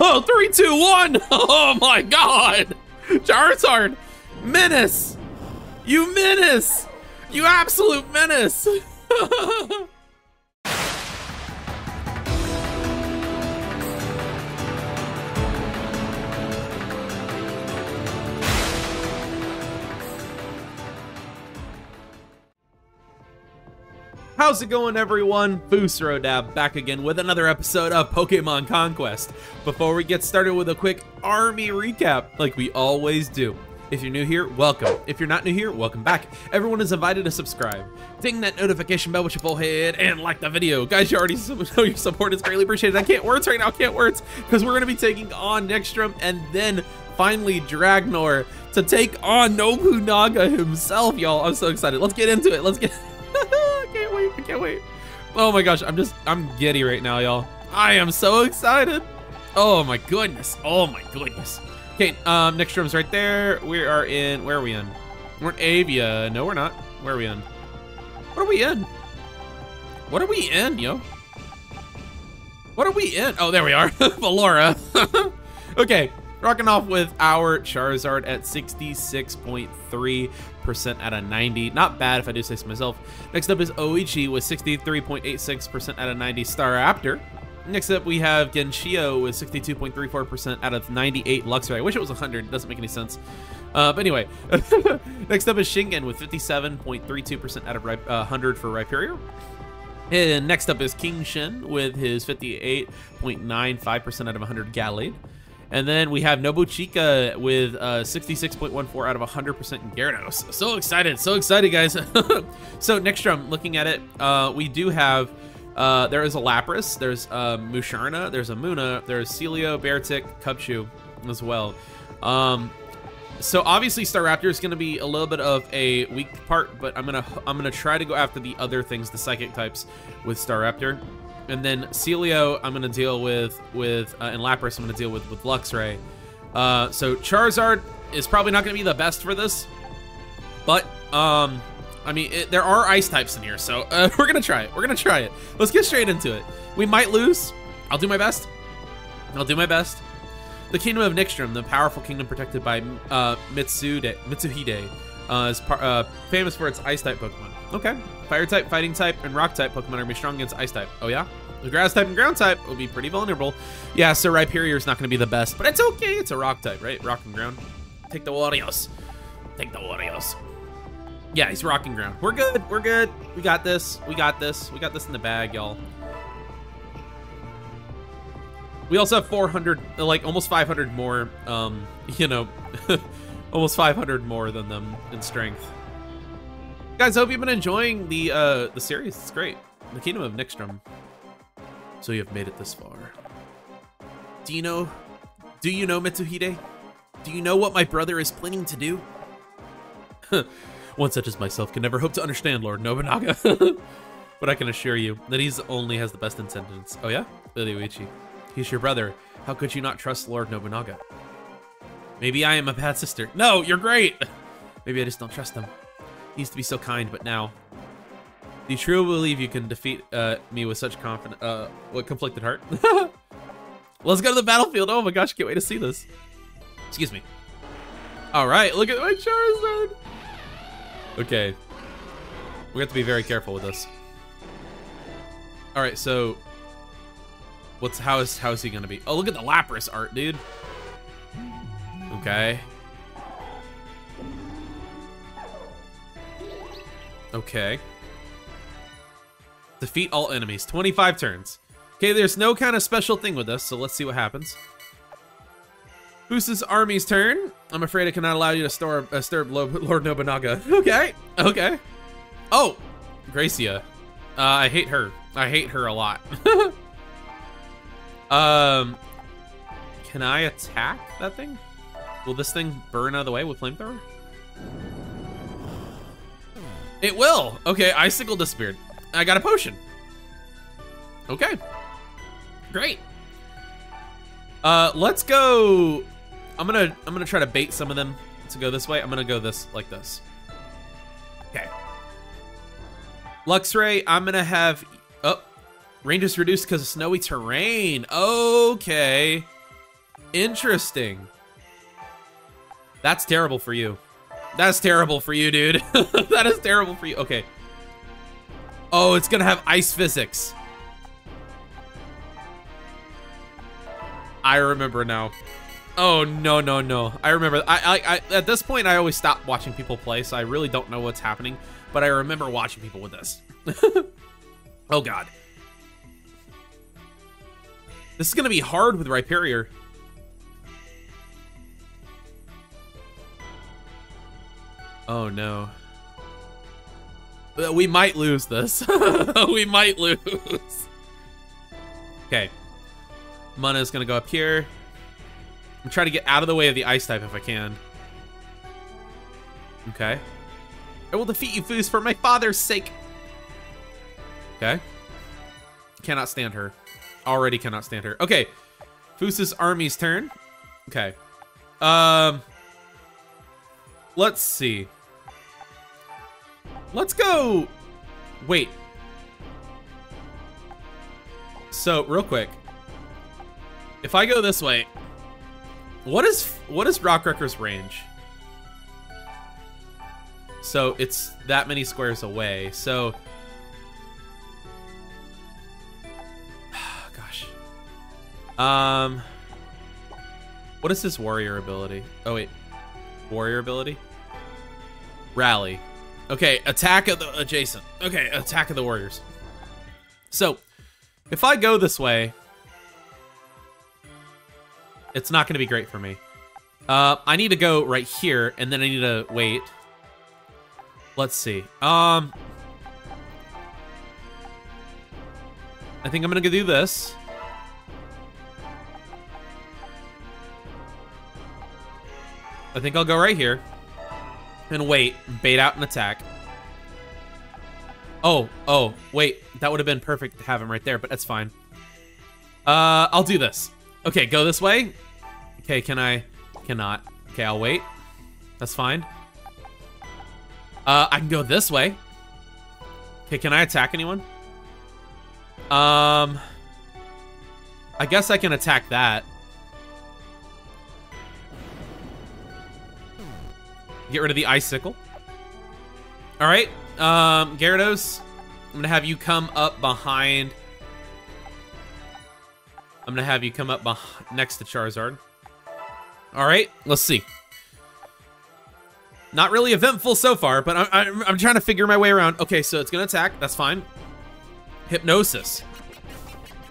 Oh, 3, 2, 1. Oh my God. Charizard, menace. You menace. You absolute menace. How's it going, everyone? Fus Ro DAB back again with another episode of Pokemon Conquest. Before we get started with a quick army recap, like we always do. If you're new here, welcome. If you're not new here, welcome back. Everyone is invited to subscribe. Ding that notification bell with your full head and like the video. Guys, you already know your support is greatly appreciated. I can't words right now, because we're going to be taking on Nixtrim and then finally Dragnor to take on Nobunaga himself, y'all. I'm so excited. Let's get into it. I can't wait. Oh my gosh, I'm giddy right now, y'all. I am so excited. Oh my goodness. Okay, Nixtrom's right there. We are in, where are we in? We're in Avia. No, we're not. Where are we in? What are we in, yo? Oh, there we are. Valora. Okay, rocking off with our Charizard at 66.3% out of 90. Not bad if I do say so myself. Next up is Oichi with 63.86% out of 90. Staraptor. Next up we have Genshio with 62.34% out of 98. Luxray. I wish it was 100. It doesn't make any sense. But anyway. Next up is Shingen with 57.32% out of 100 for Rhyperior. And next up is King Shin with his 58.95% out of 100. Gallade. And then we have Nobuchika with 66.14 out of 100% in Gyarados. So excited, guys. So Nixtrim, looking at it, we do have, there is a Lapras, there's Musharna, there's a Muna, there's Celio, Bayrex, Cubchoo as well. So obviously Staraptor is going to be a little bit of a weak part, but I'm gonna try to go after the other things, the psychic types with Staraptor. And then Celio, I'm gonna deal with and Lapras, I'm gonna deal with Luxray. So Charizard is probably not gonna be the best for this, but I mean, there are ice types in here, so we're gonna try it. Let's get straight into it. We might lose. I'll do my best. The Kingdom of Nixtrim, the powerful kingdom protected by Mitsuhide, is famous for its ice type Pokemon. Okay. Fire type, fighting type, and rock type Pokemon are going to be strong against ice type. Oh, yeah? The grass type and ground type will be pretty vulnerable. Yeah, so Rhyperior is not going to be the best, but it's okay. It's a rock type, right? Rock and ground. Take the Warriors. Yeah, he's rock and ground. We're good. We got this in the bag, y'all. We also have 400, like almost 500 more, you know, almost 500 more than them in strength. Guys, I hope you've been enjoying the series. It's great. The Kingdom of Nixtrim. So you have made it this far. Do you know Mitsuhide? Do you know what my brother is planning to do? One such as myself can never hope to understand, Lord Nobunaga. But I can assure you that he only has the best intentions. Oh yeah? Oichi. He's your brother. How could you not trust Lord Nobunaga? Maybe I am a bad sister. No, you're great! Maybe I just don't trust him. He used to be so kind, but now. Do you truly believe you can defeat me with such confident, what conflicted heart? Let's go to the battlefield. Oh my gosh, can't wait to see this. Excuse me. All right, look at my Charizard. Okay. We have to be very careful with this. All right, so how is he gonna be? Oh, look at the Lapras art, dude. Okay. Okay. Defeat all enemies. 25 turns. Okay, there's no kind of special thing with us, so let's see what happens. Fus's army's turn. I'm afraid I cannot allow you to disturb Lord Nobunaga. Okay. Oh, Gracia. I hate her. I hate her a lot. Can I attack that thing? Will this thing burn out of the way with flamethrower? It will. Okay, Icicle disappeared. I got a potion. Okay. Great. Let's go. I'm gonna try to bait some of them to go this way. I'm gonna go this like this. Okay. Luxray, I'm gonna have range is reduced because of snowy terrain. Okay. Interesting. That's terrible for you. That's terrible for you, dude. That is terrible for you. Okay. Oh, it's gonna have ice physics. I remember now. Oh, no, no, no. I remember. I at this point, I always stop watching people play, so I really don't know what's happening. But I remember watching people with this. Oh, God. This is going to be hard with Rhyperior. Oh, no. We might lose this. We might lose. Okay. Muna's going to go up here. I'm trying to get out of the way of the ice type if I can. Okay. I will defeat you, Fus, for my father's sake. Okay. Cannot stand her. Already cannot stand her. Okay. Fus's army's turn. Okay. Let's see. Let's go. Wait. So, real quick. If I go this way, what is Rockrecker's range? So it's that many squares away. So, gosh, what is this warrior ability? Oh wait, warrior ability, rally. Okay, attack of the adjacent. Okay, attack of the warriors. So, if I go this way, it's not going to be great for me. I need to go right here, and then I need to wait. Let's see. I think I'm going to do this. I think I'll go right here and wait, bait out an attack. Oh, wait. That would have been perfect to have him right there, but that's fine. I'll do this. Okay, go this way. Okay, can I? Cannot. Okay, I'll wait. That's fine. I can go this way. Okay, can I attack anyone? I guess I can attack that. Get rid of the icicle. All right, Gyarados, I'm gonna have you come up behind. I'm going to have you come up next to Charizard. All right, let's see. Not really eventful so far, but I'm trying to figure my way around. Okay, so it's going to attack. That's fine. Hypnosis.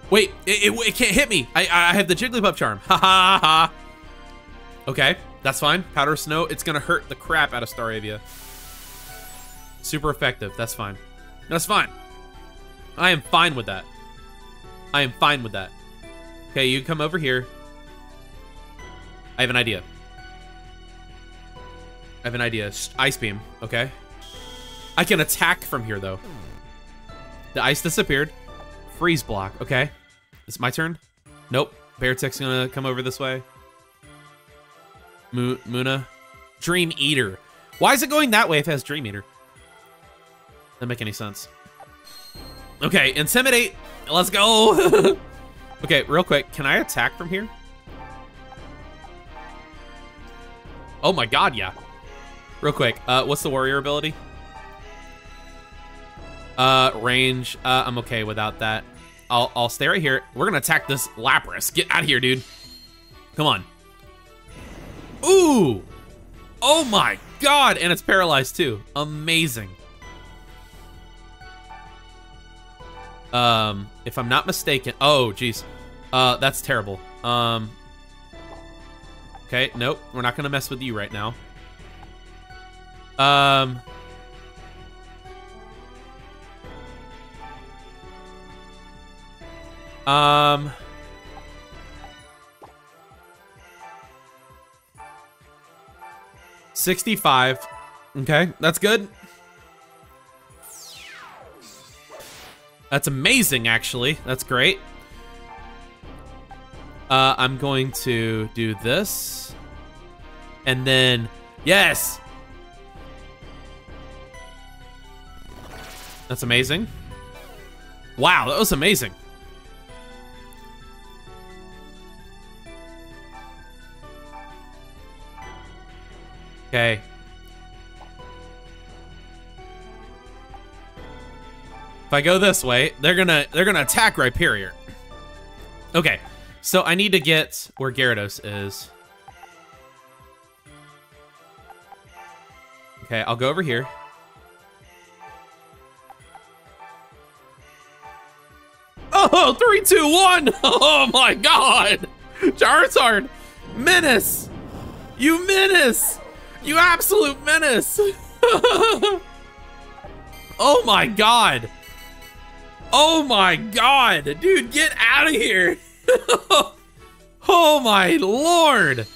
Wait, it can't hit me. I have the Jigglypuff charm. Ha ha ha. Okay, that's fine. Powder Snow. It's going to hurt the crap out of Staravia. Super effective. That's fine. That's fine. I am fine with that. I am fine with that. Okay, you come over here. I have an idea. I have an idea. Ice beam, okay. I can attack from here, though. The ice disappeared. Freeze block, okay. It's my turn? Nope. Bayrex gonna come over this way. Muna. Dream Eater. Why is it going that way if it has Dream Eater? Doesn't make any sense. Okay, intimidate. Let's go. Okay, real quick, can I attack from here? Oh my god, yeah. Real quick, what's the warrior ability? Range, I'm okay without that. I'll stay right here. We're gonna attack this Lapras. Get out of here, dude. Come on. Ooh! Oh my god, and it's paralyzed too. Amazing. If I'm not mistaken, oh geez, that's terrible. Okay, nope, we're not gonna mess with you right now. $65. Okay, that's good. That's amazing, actually. That's great. I'm going to do this. And then, yes! That's amazing. Wow, that was amazing. Okay. If I go this way, they're gonna attack Rhyperior. Okay, so I need to get where Gyarados is. Okay, I'll go over here. Oh, 3, 2, 1! Oh my god! Charizard! Menace! You menace! You absolute menace! Oh my god! Oh my god! Dude, get out of here! Oh my lord!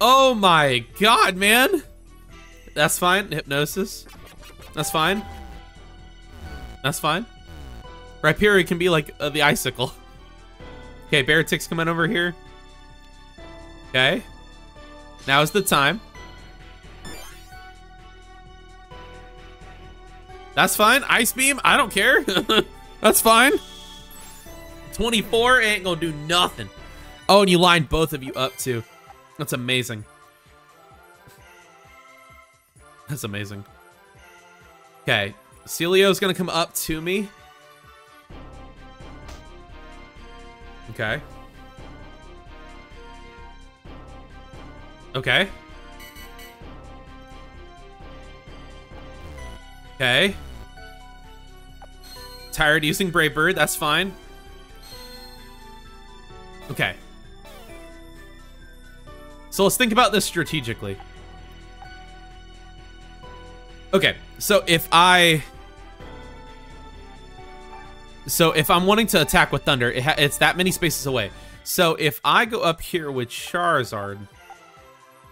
Oh my god, man! That's fine. Hypnosis. That's fine. That's fine. Rhyperior can be like the icicle. Okay, Bayrex coming over here. Okay. Now is the time. That's fine. Ice Beam, I don't care. That's fine. 24 ain't gonna do nothing. Oh, and you lined both of you up too. That's amazing. That's amazing. Okay. Celio's gonna come up to me. Okay. Okay. Okay. Tired using Brave Bird, that's fine. Okay. So let's think about this strategically. Okay, so if I'm wanting to attack with Thunder, it's that many spaces away. So if I go up here with Charizard,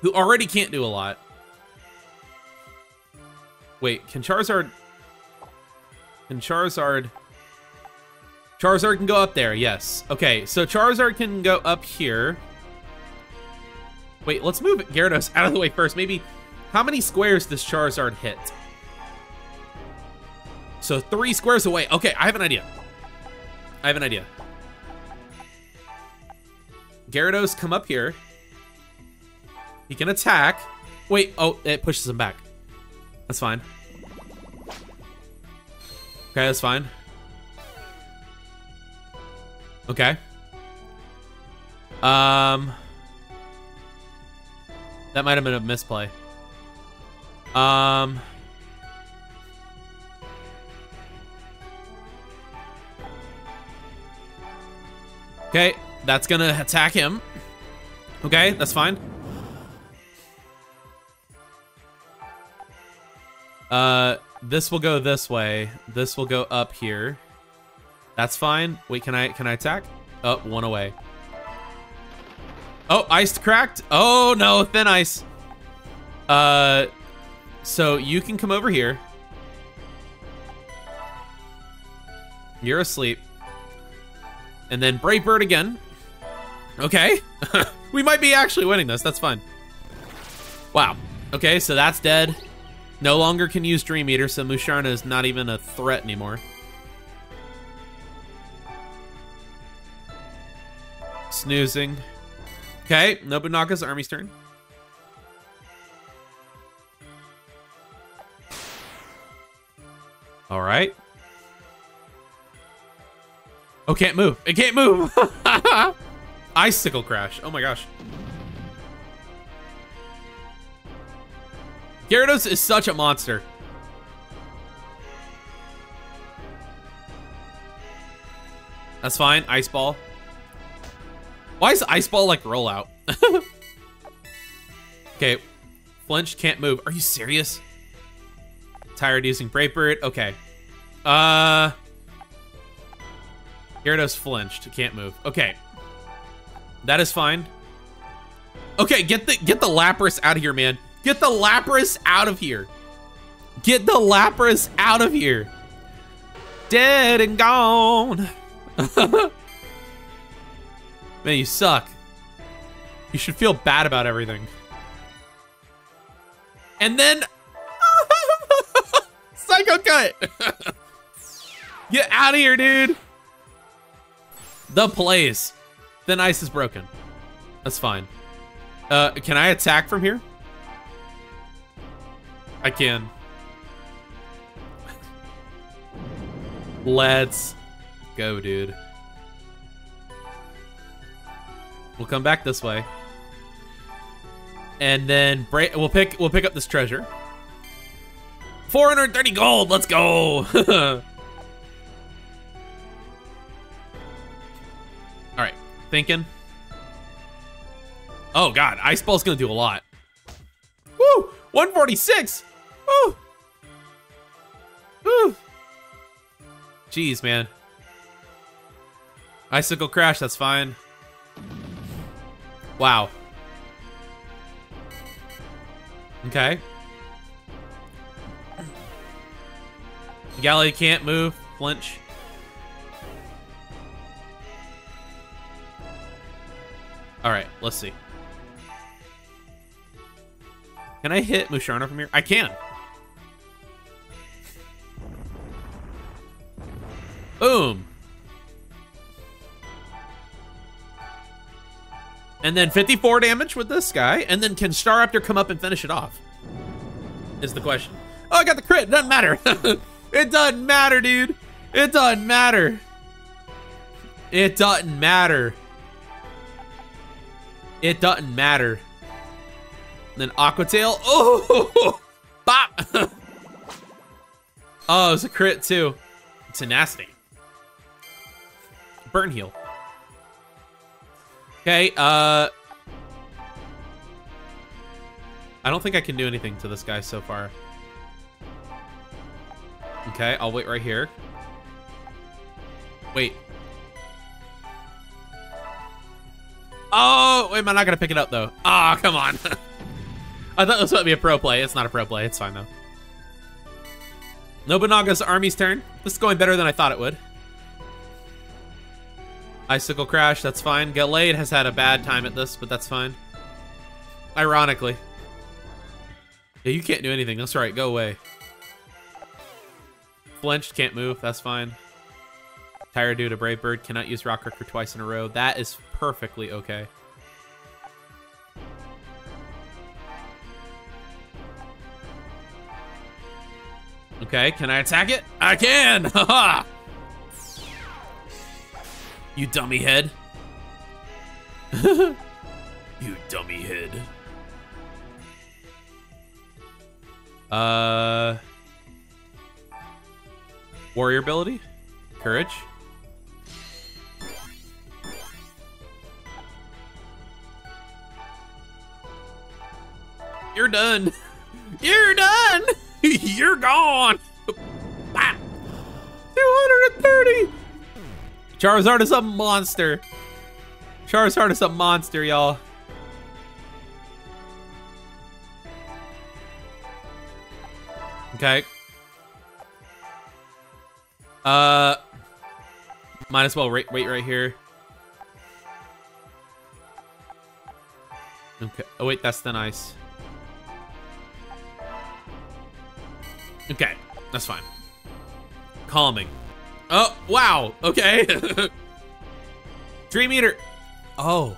who already can't do a lot. Wait, can Charizard... Charizard can go up there, yes. Okay, so Charizard can go up here. Wait, let's move Gyarados out of the way first. Maybe... How many squares does Charizard hit? So 3 squares away. Okay, I have an idea. Gyarados, come up here. He can attack. Wait, oh, it pushes him back. That's fine. Okay, that's fine. Okay. That might have been a misplay. Okay, that's gonna attack him. Okay, that's fine. This will go this way. This will go up here. That's fine. Wait, can I attack? Oh, one away. Oh, ice cracked. Oh no, thin ice. So you can come over here. You're asleep. And then Brave Bird again. Okay. We might be actually winning this. That's fine. Wow. Okay, so that's dead. No longer can use Dream Eater, so Musharna is not even a threat anymore. Snoozing. Okay, Nobunaga's army's turn. All right. Oh, can't move. It can't move. Icicle Crash. Oh my gosh. Gyarados is such a monster. That's fine. Ice Ball. Why is Ice Ball like rollout? Okay. Flinch, can't move. Are you serious? Tired using Brave Bird. Okay. Gyarados flinched. Can't move. Okay. That is fine. Okay, get the Lapras out of here, man. Get the Lapras out of here. Get the Lapras out of here. Dead and gone. Man, you suck. You should feel bad about everything. And then Psycho Cut. Get out of here, dude. The plays. Then ice is broken. That's fine. Can I attack from here? I can. Let's go, dude. We'll come back this way. And then we'll pick up this treasure. 430 gold, let's go. All right, thinking. Oh God, Ice Ball's gonna do a lot. Woo, 146, woo. Woo. Jeez, man. Icicle Crash, that's fine. Wow. Okay. Gallade can't move. Flinch. All right, let's see. Can I hit Musharna from here? I can. Boom. And then 54 damage with this guy. And then can Staraptor come up and finish it off? Is the question. Oh, I got the crit. It doesn't matter. It doesn't matter, dude. It doesn't matter. It doesn't matter. It doesn't matter. And then Aqua Tail. Oh, bop. Oh, it's a crit too. Tenacity. Burn heal. Okay, I don't think I can do anything to this guy so far. Okay, I'll wait right here. Wait. Oh, wait, am I not gonna pick it up though? Ah, oh, come on. I thought this would be a pro play. It's not a pro play, it's fine though. Nobunaga's army's turn. This is going better than I thought it would. Icicle Crash, that's fine. Gallade has had a bad time at this, but that's fine. Ironically. Yeah, you can't do anything. That's right. Go away. Flinched, can't move. That's fine. Tired Dude, a Brave Bird, cannot use Rock Ricker twice in a row. That is perfectly okay. Okay, can I attack it? I can! Haha! You dummy head. You dummy head. Warrior ability? Courage? You're done. You're done! You're gone! 230! Charizard is a monster. Charizard is a monster, y'all. Okay. Might as well wait right here. Okay. Oh, wait, that's the ice. Okay, that's fine. Calming. Oh, wow. Okay. Dream Eater. Oh.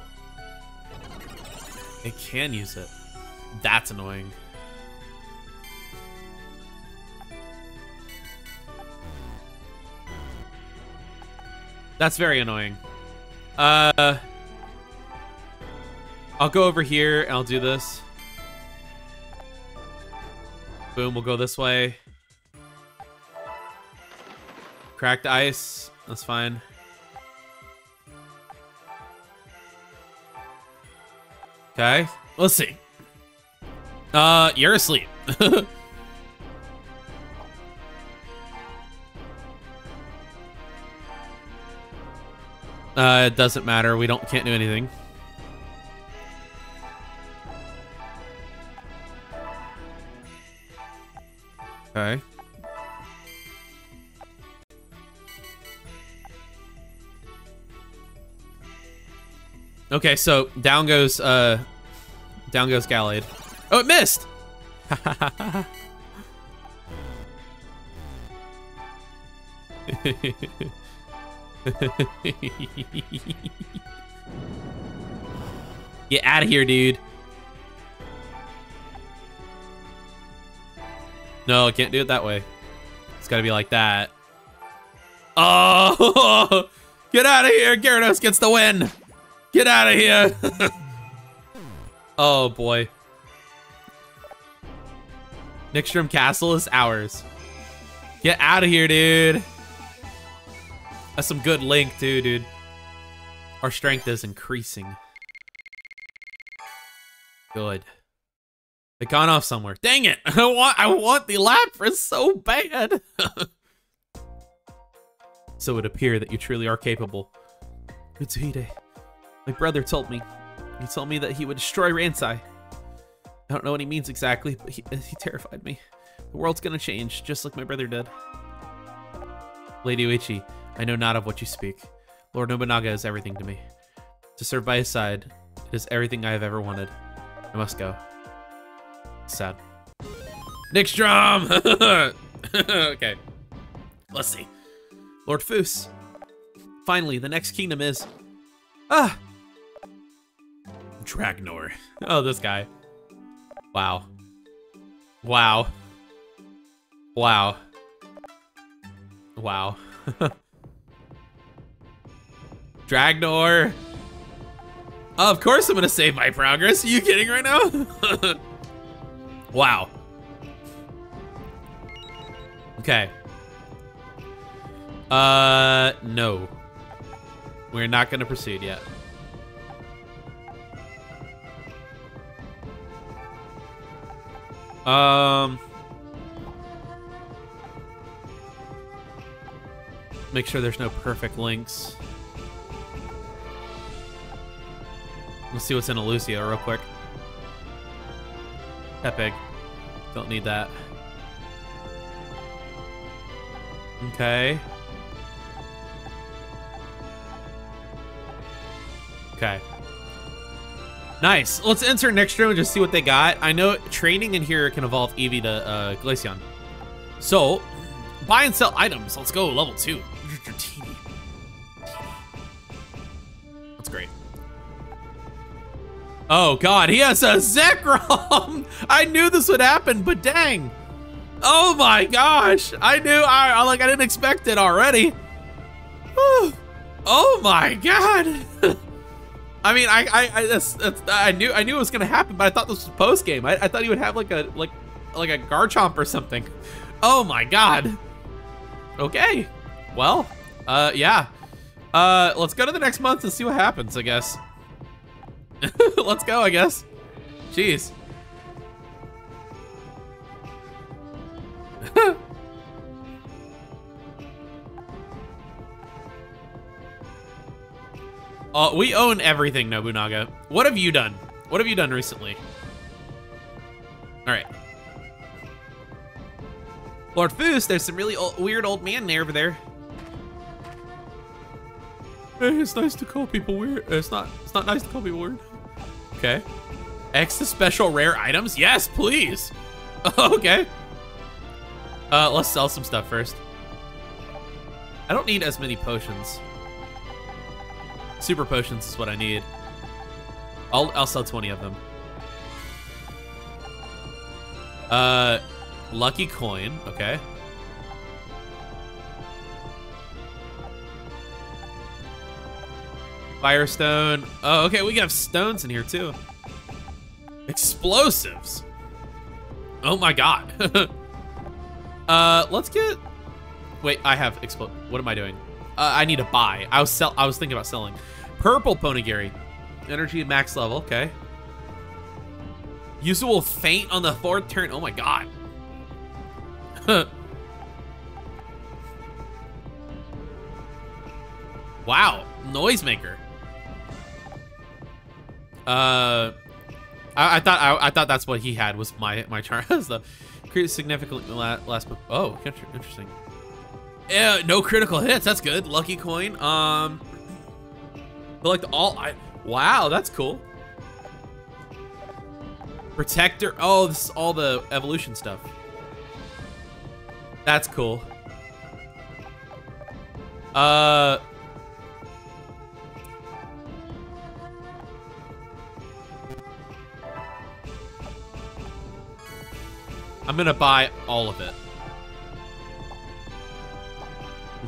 It can use it. That's annoying. That's very annoying. I'll go over here and I'll do this. Boom, we'll go this way. Cracked ice, that's fine. Okay, let's see. You're asleep. It doesn't matter, we can't do anything. Okay. Okay, so down goes Gallade. Oh, it missed. Get out of here, dude. No, I can't do it that way. It's gotta be like that. Oh! Get out of here! Gyarados gets the win! Get out of here! Oh boy. Nixtrim Castle is ours. Get out of here, dude! That's some good Link too, dude. Our strength is increasing. Good. They gone off somewhere. Dang it! I want the Lapras so bad! So it would appear that you truly are capable. Mitsuhide, my brother told me. He told me that he would destroy Ransai. I don't know what he means exactly, but he terrified me. The world's gonna change, just like my brother did. Lady Oichi, I know not of what you speak. Lord Nobunaga is everything to me. To serve by his side, it is everything I have ever wanted. I must go. Sad. Nixtrom! Okay. Let's see. Lord Fus. Finally, the next kingdom is... Ah! Dragnor. Oh, this guy. Wow. Wow. Wow. Wow. Dragnor. Oh, of course I'm gonna save my progress. Are you kidding right now? Wow. Okay. No. We're not gonna proceed yet. Make sure there's no perfect links. Let's see what's in Lucia real quick. Epic. Don't need that. Okay. Okay. Nice. Let's enter next room and just see what they got. I know training in here can evolve Eevee to Glaceon. So, buy and sell items. Let's go level 2. That's great. Oh god, he has a Zekrom! I knew this would happen, but dang! Oh my gosh! I knew, I didn't expect it already. Whew. Oh my god! I mean, I knew it was gonna happen, but I thought this was post game. I thought he would have like a Garchomp or something. Oh my god! Okay, well, yeah. Let's go to the next month and see what happens, I guess. Let's go, I guess. Jeez. We own everything, Nobunaga. What have you done? What have you done recently? All right. Lord Fus, there's some really weird old man there over there. It's nice to call people weird. It's not nice to call people weird. Okay. X the special rare items? Yes, please. Okay. Let's sell some stuff first. I don't need as many potions. Super potions is what I need. I'll sell 20 of them. Lucky coin. Okay. Firestone. Oh, okay. We can have stones in here too. Explosives. Oh my god. Let's get. Wait, I have what am I doing? I need to buy. I was thinking about selling. Purple Ponegary. Energy max level. Okay. Yuzu will faint on the 4th turn. Oh my god. Wow. Noisemaker. I thought that's what he had was my charm. Creates significantly last. Oh, interesting. Yeah, no critical hits. That's good. Lucky coin. Collect all. Wow, that's cool. Protector. Oh, this is all the evolution stuff. That's cool. I'm gonna buy all of it.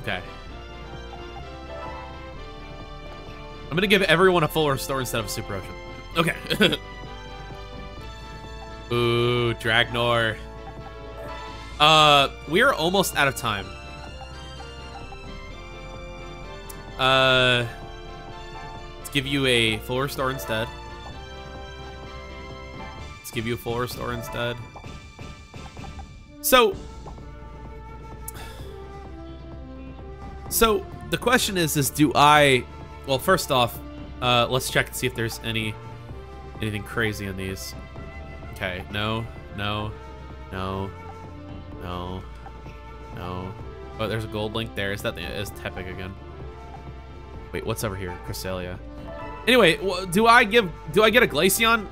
Okay. I'm gonna give everyone a full restore instead of a super potion. Okay. Ooh, Dragnor. We're almost out of time. Let's give you a full restore instead. Let's give you a full restore instead. So the question is do I? Well, first off, let's check and see if there's anything crazy in these. Okay, no. Oh, there's a gold link there. Is that is Tepig again? Wait, what's over here? Cresselia. Anyway, do I get a Glaceon?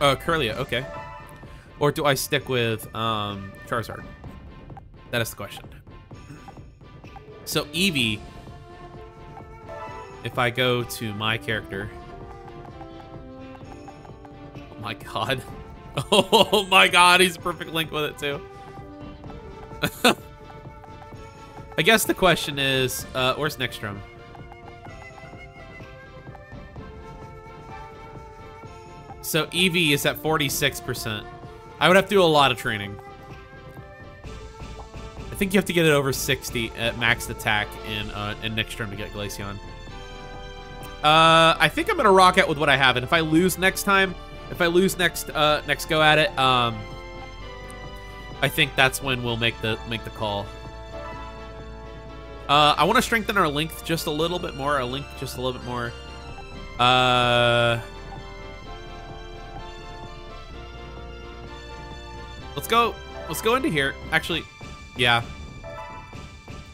Curlia, okay. Or do I stick with Charizard? That is the question. So Eevee, if I go to my character. Oh my god. Oh my god, he's a perfect link with it too. I guess the question is, where's Nixtrim? So Eevee is at 46%. I would have to do a lot of training. I think you have to get it over 60 at max attack in Nixtrim to get Glaceon. I think I'm gonna rock out with what I have, and if I lose next time, if I lose next go at it, I think that's when we'll make the call. I want to strengthen our length just a little bit more. Let's go into here. Actually, yeah.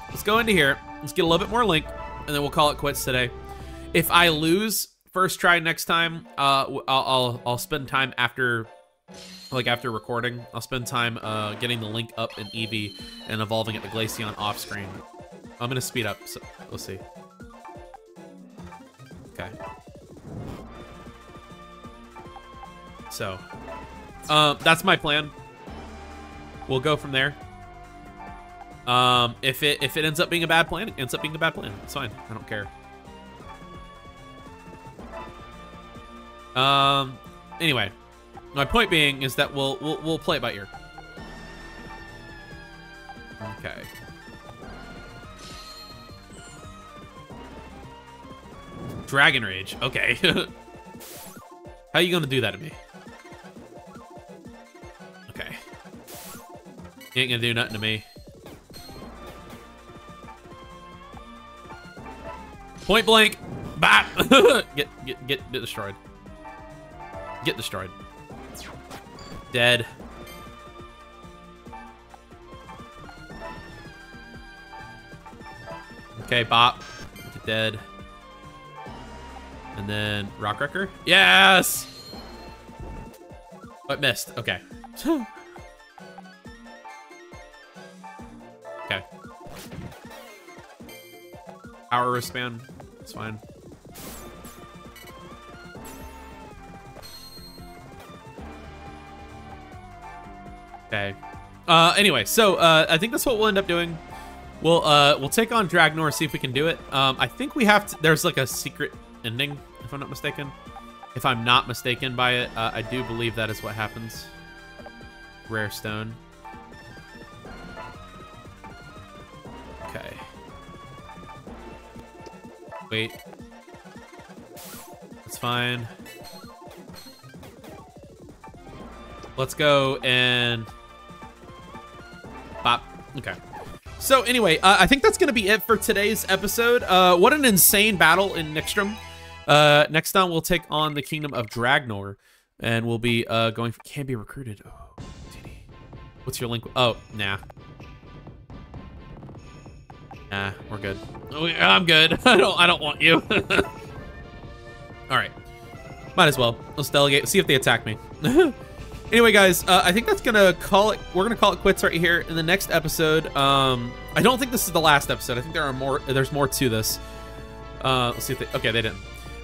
Let's go into here. Let's get a little bit more link, and then we'll call it quits today. If I lose first try next time, I'll spend time after recording. I'll spend time getting the link up in Eevee and evolving it to Glaceon off screen. I'm gonna speed up, so we'll see. Okay. So, that's my plan. We'll go from there. If it ends up being a bad plan, it ends up being a bad plan. It's fine. I don't care. Anyway, my point being is that we'll play it by ear. Okay. Dragon Rage. Okay. How you gonna do that to me? Okay. You ain't gonna do nothing to me. Point blank. Bah. Get destroyed. Get destroyed. Dead. Okay, bop. Get dead. And then Rock Wrecker. Yes! Oh, it missed. Okay. Okay. Power wristband. It's fine. Okay. Anyway, so I think that's what we'll end up doing. We'll take on Dragnor, see if we can do it. I think we have to. There's like a secret ending, if I'm not mistaken. If I'm not mistaken by it, I do believe that is what happens. Rare stone. Okay. Wait. That's fine. Let's go and. Bop. Okay. So anyway, I think that's going to be it for today's episode. What an insane battle in Nykstrom. Next time, we'll take on the Kingdom of Dragnor. And we'll be going for... Can be recruited. Oh, titty. What's your link? Oh, nah. Nah, we're good. I'm good. I don't want you. All right. Might as well. Let's delegate. See if they attack me. Anyway, guys, I think that's going to call it. We're going to call it quits right here in the next episode. I don't think this is the last episode. I think there's more to this. Let's see if they, okay, they didn't.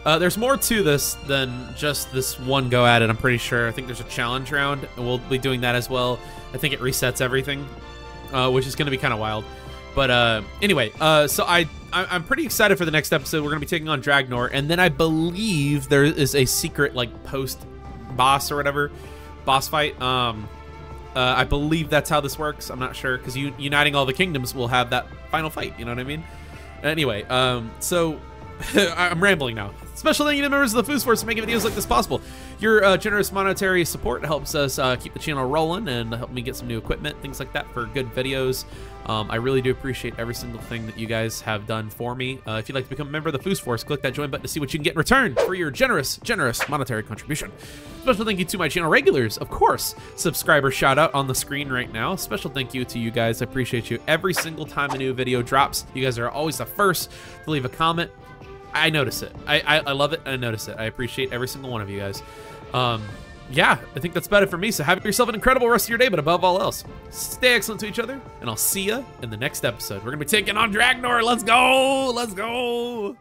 There's more to this than just this one go at it, I'm pretty sure. I think there's a challenge round, and we'll be doing that as well. I think it resets everything, which is going to be kind of wild. But anyway, so I'm pretty excited for the next episode. We're going to be taking on Dragnor, and then I believe there is a secret, like, post-boss or whatever, boss fight. I believe that's how this works. I'm not sure, because uniting all the kingdoms will have that final fight, you know what I mean? Anyway, so... I'm rambling now. Special thank you to members of the Fus Force for making videos like this possible. Your generous monetary support helps us keep the channel rolling and help me get some new equipment, things like that, for good videos. I really do appreciate every single thing that you guys have done for me. If you'd like to become a member of the Fus Force, click that join button to see what you can get in return for your generous monetary contribution. Special thank you to my channel regulars, of course. Subscriber shout out on the screen right now. Special thank you to you guys. I appreciate you every single time a new video drops. You guys are always the first to leave a comment. I notice it. I love it, and I notice it. I appreciate every single one of you guys. Yeah, I think that's about it for me, so have yourself an incredible rest of your day, but above all else, stay excellent to each other, and I'll see ya in the next episode. We're going to be taking on Dragnor. Let's go! Let's go!